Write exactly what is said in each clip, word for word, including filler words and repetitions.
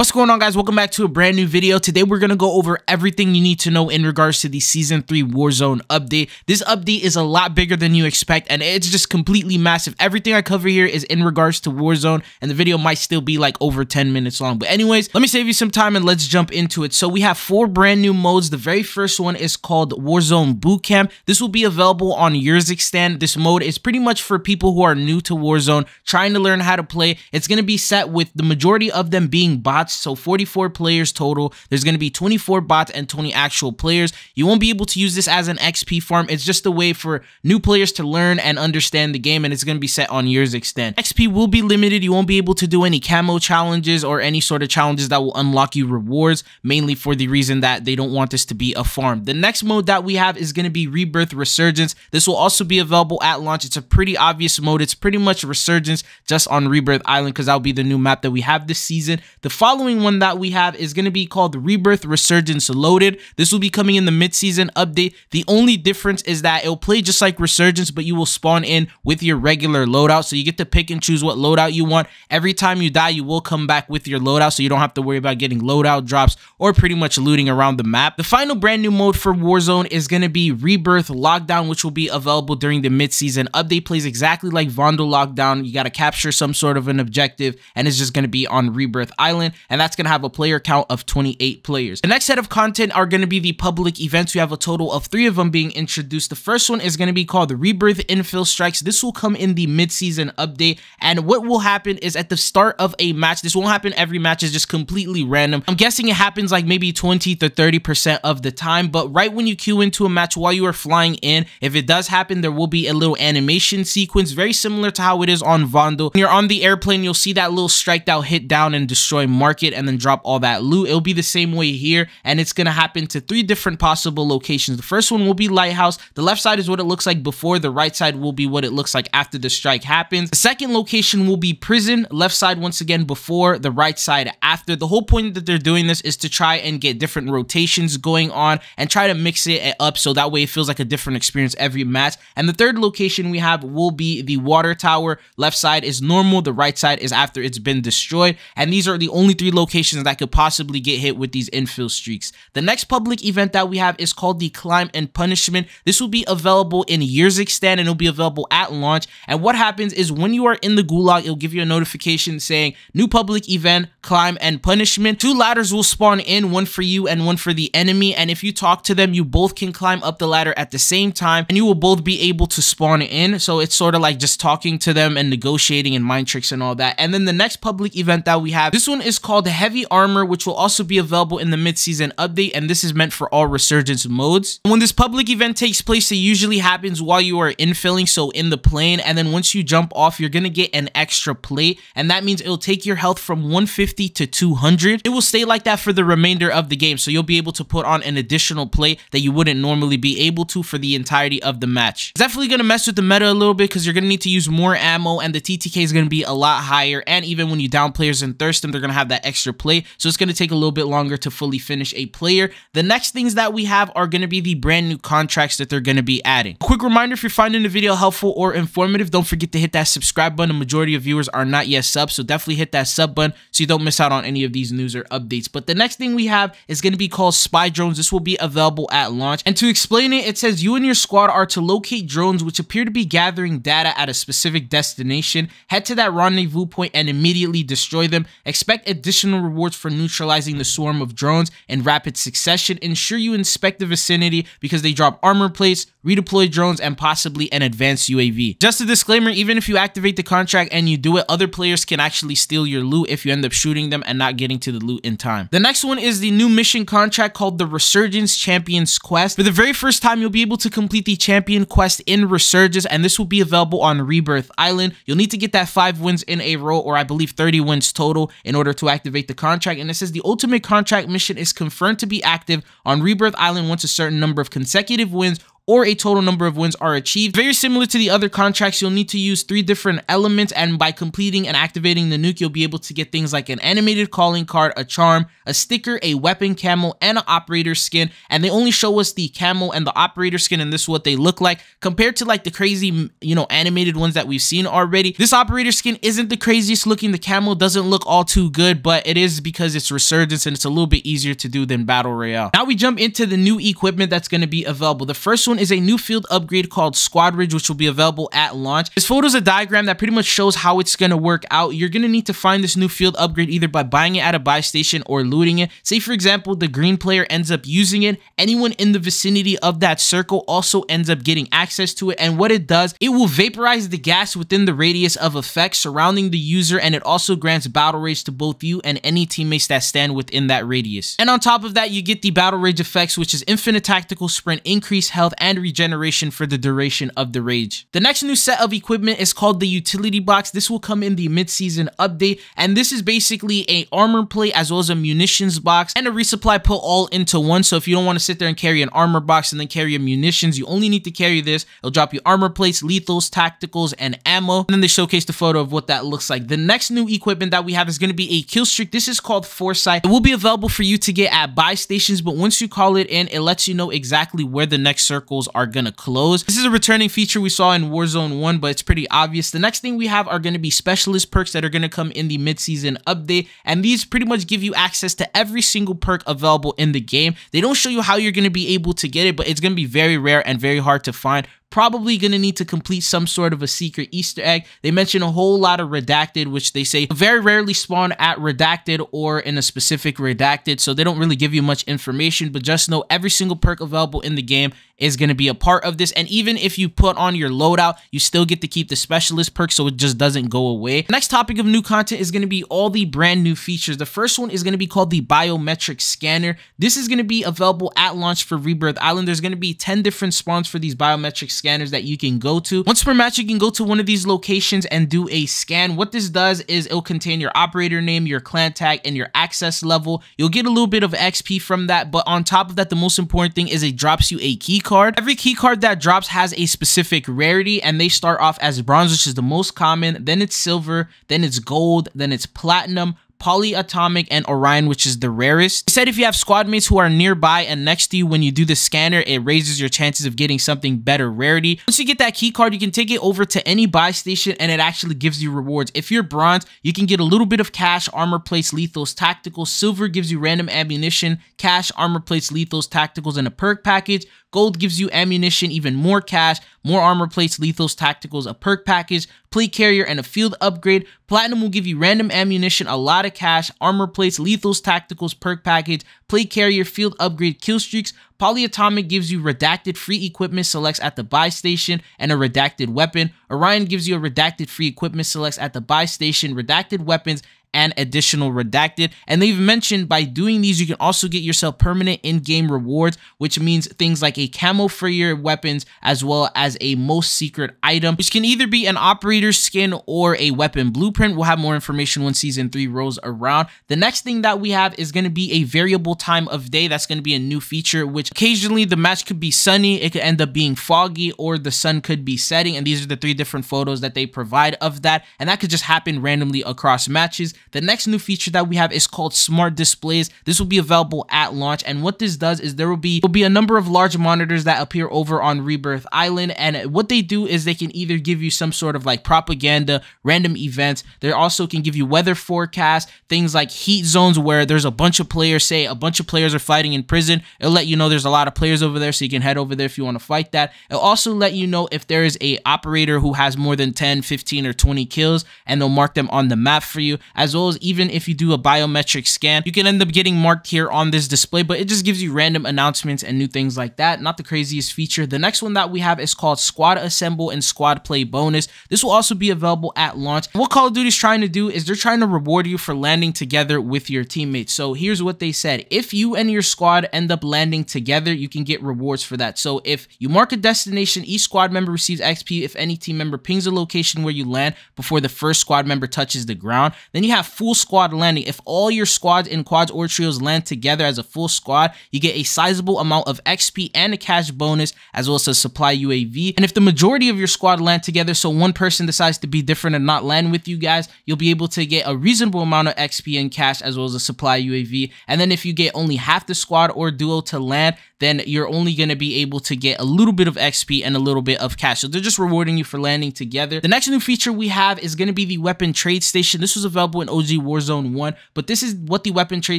What's going on, guys? Welcome back to a brand new video. Today we're going to go over everything you need to know in regards to the season three Warzone update. This update is a lot bigger than you expect and it's just completely massive. Everything I cover here is in regards to Warzone and the video might still be like over ten minutes long. But anyways, let me save you some time and let's jump into it. So we have four brand new modes. The very first one is called Warzone Bootcamp. This will be available on Urzikstan. This mode is pretty much for people who are new to Warzone, trying to learn how to play. It's going to be set with the majority of them being bots. So forty-four players total. There's going to be twenty-four bots and twenty actual players. You won't be able to use this as an X P farm. It's just a way for new players to learn and understand the game, and it's going to be set on Urzikstan. X P will be limited. You won't be able to do any camo challenges or any sort of challenges that will unlock you rewards, mainly for the reason that they don't want this to be a farm. The next mode that we have is going to be Rebirth Resurgence. This will also be available at launch. It's a pretty obvious mode. It's pretty much Resurgence just on Rebirth Island because that'll be the new map that we have this season. The following Following one that we have is going to be called Rebirth Resurgence Loaded. This will be coming in the mid-season update. The only difference is that it'll play just like Resurgence, but you will spawn in with your regular loadout, so you get to pick and choose what loadout you want. Every time you die, you will come back with your loadout, so you don't have to worry about getting loadout drops or pretty much looting around the map. The final brand new mode for Warzone is going to be Rebirth Lockdown, which will be available during the mid-season update. Plays exactly like Vondel Lockdown. You got to capture some sort of an objective, and it's just going to be on Rebirth Island. And that's going to have a player count of twenty-eight players. The next set of content are going to be the public events. We have a total of three of them being introduced. The first one is going to be called the Rebirth Infill Strikes. This will come in the mid-season update. And what will happen is at the start of a match, this won't happen every match, it's just completely random. I'm guessing it happens like maybe twenty to thirty percent of the time. But right when you queue into a match while you are flying in, if it does happen, there will be a little animation sequence, very similar to how it is on Vondel. When you're on the airplane, you'll see that little striked out hit down and destroy mark. And then drop all that loot. It'll be the same way here, and it's going to happen to three different possible locations. The first one will be Lighthouse. The left side is what it looks like before. The right side will be what it looks like after the strike happens. The second location will be Prison. Left side once again before, the right side after. The whole point that they're doing this is to try and get different rotations going on and try to mix it up so that way it feels like a different experience every match. And the third location we have will be the Water Tower. Left side is normal, the right side is after it's been destroyed. And these are the only three locations that could possibly get hit with these infill streaks. The next public event that we have is called the Climb and Punishment. This will be available in Urzikstan and it'll be available at launch. And what happens is when you are in the gulag, it'll give you a notification saying new public event, Climb and Punishment. Two ladders will spawn in, one for you and one for the enemy. And if you talk to them, you both can climb up the ladder at the same time and you will both be able to spawn in. So it's sort of like just talking to them and negotiating and mind tricks and all that. And then the next public event that we have, this one is called called Heavy Armor, which will also be available in the mid-season update, and this is meant for all Resurgence modes. When this public event takes place, it usually happens while you are infilling, so in the plane, and then once you jump off, you're gonna get an extra plate, and that means it'll take your health from one fifty to two hundred. It will stay like that for the remainder of the game, so you'll be able to put on an additional plate that you wouldn't normally be able to for the entirety of the match. It's definitely gonna mess with the meta a little bit because you're gonna need to use more ammo, and the T T K is gonna be a lot higher, and even when you down players and thirst them, they're gonna have that extra play, so it's going to take a little bit longer to fully finish a player. The next things that we have are going to be the brand new contracts that they're going to be adding. Quick reminder, if you're finding the video helpful or informative, don't forget to hit that subscribe button. The majority of viewers are not yet subbed, so definitely hit that sub button so you don't miss out on any of these news or updates. But the next thing we have is going to be called Spy Drones. This will be available at launch, and to explain it, it says you and your squad are to locate drones which appear to be gathering data at a specific destination. Head to that rendezvous point and immediately destroy them. Expect a additional rewards for neutralizing the swarm of drones in rapid succession. Ensure you inspect the vicinity because they drop armor plates, redeploy drones, and possibly an advanced U A V. Just a disclaimer, even if you activate the contract and you do it, other players can actually steal your loot if you end up shooting them and not getting to the loot in time. The next one is the new mission contract called the Resurgence Champions Quest. For the very first time, you'll be able to complete the Champion Quest in Resurgence, and this will be available on Rebirth Island. You'll need to get that five wins in a row, or I believe thirty wins total, in order to activate the contract. And it says the ultimate contract mission is confirmed to be active on Rebirth Island once a certain number of consecutive wins or a total number of wins are achieved. Very similar to the other contracts, you'll need to use three different elements, and by completing and activating the nuke, you'll be able to get things like an animated calling card, a charm, a sticker, a weapon camel, and an operator skin. And they only show us the camel and the operator skin, and this is what they look like compared to like the crazy, you know, animated ones that we've seen already. This operator skin isn't the craziest looking. The camel doesn't look all too good, but it is because it's Resurgence and it's a little bit easier to do than Battle Royale. Now we jump into the new equipment that's going to be available. The first one is a new field upgrade called Squad Ridge, which will be available at launch. This photo is a diagram that pretty much shows how it's going to work out. You're going to need to find this new field upgrade either by buying it at a buy station or looting it. Say for example, the green player ends up using it. Anyone in the vicinity of that circle also ends up getting access to it. And what it does, it will vaporize the gas within the radius of effect surrounding the user, and it also grants battle rage to both you and any teammates that stand within that radius. And on top of that, you get the battle rage effects, which is infinite tactical sprint, increased health, and regeneration for the duration of the rage. The next new set of equipment is called the utility box. This will come in the mid-season update, and this is basically a armor plate as well as a munitions box and a resupply put all into one. So if you don't want to sit there and carry an armor box and then carry your munitions, you only need to carry this. It'll drop you armor plates, lethals, tacticals, and ammo. And then they showcase the photo of what that looks like. The next new equipment that we have is going to be a kill streak. This is called Foresight. It will be available for you to get at buy stations, but once you call it in, it lets you know exactly where the next circles are going to close. This is a returning feature we saw in Warzone one, but it's pretty obvious. The next thing we have are going to be specialist perks that are going to come in the mid-season update, and these pretty much give you access to every single perk available in the game. They don't show you how you're going to be able to get it, but it's going to be very rare and very hard to find. Probably going to need to complete some sort of a secret Easter egg. They mention a whole lot of redacted, which they say very rarely spawn at redacted or in a specific redacted, so they don't really give you much information, but just know every single perk available in the game is going to be a part of this. And even if you put on your loadout, you still get to keep the specialist perk, so it just doesn't go away. The next topic of new content is going to be all the brand new features. The first one is going to be called the biometric scanner. This is going to be available at launch for Rebirth Island. There's going to be ten different spawns for these biometric scanners that you can go to. Once per match, you can go to one of these locations and do a scan. What this does is it'll contain your operator name, your clan tag, and your access level. You'll get a little bit of X P from that, but on top of that, the most important thing is it drops you a key card. Every key card that drops has a specific rarity, and they start off as bronze, which is the most common, then it's silver, then it's gold, then it's platinum, polyatomic, and Orion, which is the rarest. They said if you have squad mates who are nearby and next to you when you do the scanner, it raises your chances of getting something better rarity. Once you get that key card, you can take it over to any buy station and it actually gives you rewards. If you're bronze, you can get a little bit of cash, armor plates, lethals, tacticals. Silver gives you random ammunition, cash, armor plates, lethals, tacticals, and a perk package. Gold gives you ammunition, even more cash, more armor plates, lethals, tacticals, a perk package, plate carrier, and a field upgrade. Platinum will give you random ammunition, a lot of cash, armor plates, lethals, tacticals, perk package, plate carrier, field upgrade, kill streaks. Polyatomic gives you redacted free equipment selects at the buy station and a redacted weapon. Orion gives you a redacted free equipment selects at the buy station, redacted weapons, and additional redacted. And they've mentioned by doing these, you can also get yourself permanent in-game rewards, which means things like a camo for your weapons, as well as a most secret item, which can either be an operator skin or a weapon blueprint. We'll have more information when season three rolls around. The next thing that we have is going to be a variable time of day. That's going to be a new feature, which occasionally the match could be sunny, it could end up being foggy, or the sun could be setting. And these are the three different photos that they provide of that. And that could just happen randomly across matches. The next new feature that we have is called Smart Displays. This will be available at launch, and what this does is there will be, will be a number of large monitors that appear over on Rebirth Island, and what they do is they can either give you some sort of like propaganda, random events. They also can give you weather forecasts, things like heat zones where there's a bunch of players, say a bunch of players are fighting in prison. It'll let you know there's a lot of players over there, so you can head over there if you want to fight that. It'll also let you know if there is a operator who has more than ten, fifteen, or twenty kills, and they'll mark them on the map for you. As As well as even if you do a biometric scan, you can end up getting marked here on this display, but it just gives you random announcements and new things like that. Not the craziest feature. The next one that we have is called Squad Assemble and Squad Play Bonus. This will also be available at launch. What Call of Duty is trying to do is they're trying to reward you for landing together with your teammates. So here's what they said. If you and your squad end up landing together, you can get rewards for that. So if you mark a destination, each squad member receives X P if any team member pings a location where you land before the first squad member touches the ground. Then you have have full squad landing. If all your squads and quads or trios land together as a full squad, you get a sizable amount of X P and a cash bonus, as well as a supply U A V. And if the majority of your squad land together, so one person decides to be different and not land with you guys, you'll be able to get a reasonable amount of X P and cash, as well as a supply U A V. And then if you get only half the squad or duo to land, then you're only going to be able to get a little bit of X P and a little bit of cash. So they're just rewarding you for landing together. The next new feature we have is going to be the weapon trade station. This was available in O G Warzone one, but this is what the weapon trade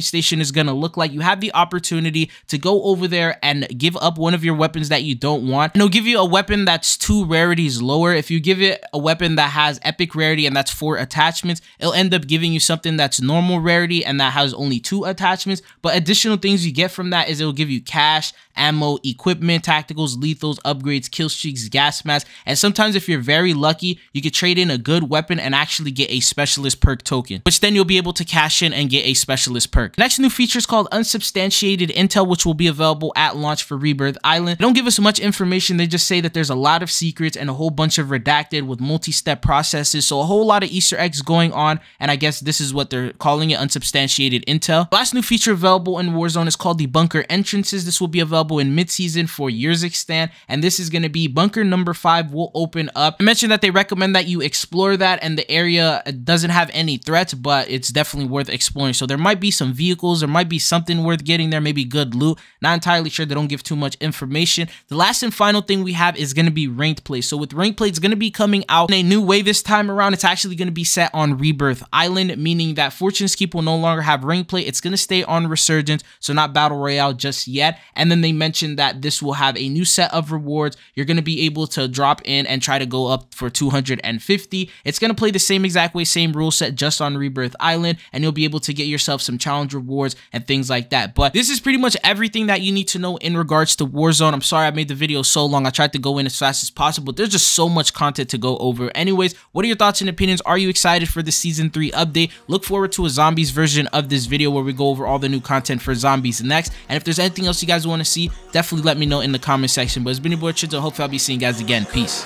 station is going to look like. You have the opportunity to go over there and give up one of your weapons that you don't want. And it'll give you a weapon that's two rarities lower. If you give it a weapon that has epic rarity and that's four attachments, it'll end up giving you something that's normal rarity and that has only two attachments. But additional things you get from that is it'll give you cash, ammo, equipment, tacticals, lethals, upgrades, kill streaks, gas masks, and sometimes if you're very lucky, you could trade in a good weapon and actually get a specialist perk token, which then you'll be able to cash in and get a specialist perk. The next new feature is called Unsubstantiated Intel, which will be available at launch for Rebirth Island. They don't give us much information, they just say that there's a lot of secrets and a whole bunch of redacted with multi-step processes, so a whole lot of Easter eggs going on, and I guess this is what they're calling it, Unsubstantiated Intel. The last new feature available in Warzone is called the Bunker Entrances. This will be available in mid-season for Urzikstan, and this is going to be bunker number five will open up. I mentioned that they recommend that you explore that, and the area doesn't have any threats, but it's definitely worth exploring. So there might be some vehicles, there might be something worth getting there, maybe good loot. Not entirely sure, they don't give too much information. The last and final thing we have is going to be ranked play. So with ranked play, it's going to be coming out in a new way this time around. It's actually going to be set on Rebirth Island, meaning that Fortune's Keep will no longer have ranked play. It's going to stay on Resurgence, so not Battle Royale just yet. And then they mentioned that this will have a new set of rewards. You're going to be able to drop in and try to go up for two hundred fifty. It's going to play the same exact way, same rule set, just on Rebirth Island, and you'll be able to get yourself some challenge rewards and things like that. But this is pretty much everything that you need to know in regards to Warzone. I'm sorry I made the video so long. I tried to go in as fast as possible. There's just so much content to go over. Anyways, what are your thoughts and opinions? Are you excited for the season three update? Look forward to a zombies version of this video where we go over all the new content for zombies next. And if there's anything else you guys want to see, definitely let me know in the comment section. But it's been your boy Tridzo. Hopefully I'll be seeing you guys again. Peace.